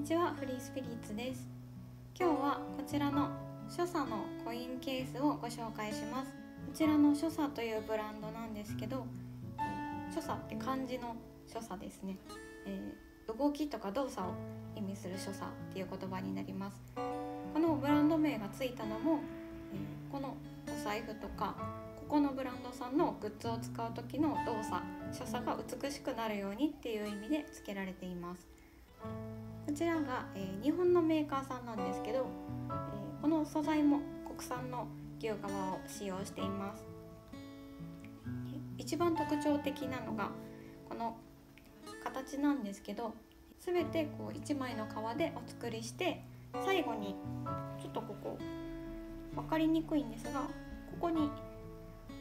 にちは、フリースピリッツです。今日はこちらの書佐のコインケースをご紹介します。こちらの書佐というブランドなんですけど、書佐って漢字の書佐ですね。動きとか動作を意味する書佐っていう言葉になります。このブランド名がついたのも、このお財布とかここのブランドさんのグッズを使う時の動作、書佐が美しくなるようにっていう意味で付けられています。こちらが、日本のメーカーさんなんですけど、この素材も国産の牛革を使用しています。一番特徴的なのがこの形なんですけど、全てこう1枚の革でお作りして、最後にちょっとここ分かりにくいんですが、ここに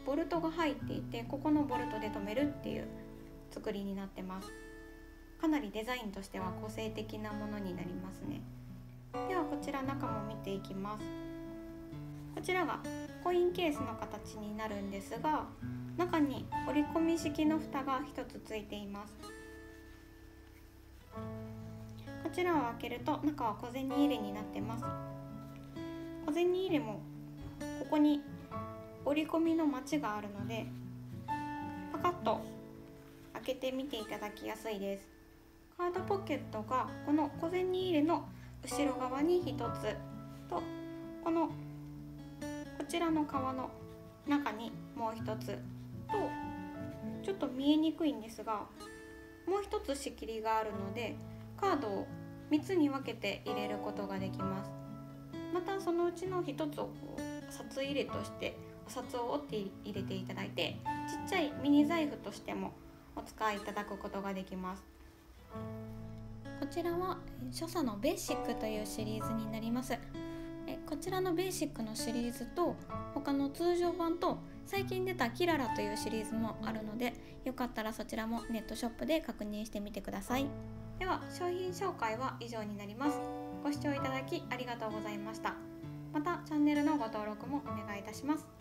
ボルトが入っていて、ここのボルトで留めるっていう作りになってます。かなりデザインとしては個性的なものになりますね。ではこちら中も見ていきます。こちらがコインケースの形になるんですが、中に折り込み式の蓋が1つついています。こちらを開けると中は小銭入れになってます。小銭入れもここに折り込みのマチがあるので、パカッと開けてみていただきやすいです。カードポケットがこの小銭入れの後ろ側に1つと、こちらの革の中にもう1つと、ちょっと見えにくいんですが、もう1つ仕切りがあるので、カードを3つに分けて入れることができます。またそのうちの1つを札入れとしてお札を折って入れていただいて、ちっちゃいミニ財布としてもお使いいただくことができます。こちらは書佐のベーシックというシリーズになります。こちらのベーシックのシリーズと他の通常版と、最近出たキララというシリーズもあるので、よかったらそちらもネットショップで確認してみてください。では商品紹介は以上になります。ご視聴いただきありがとうございました。またチャンネルのご登録もお願いいたします。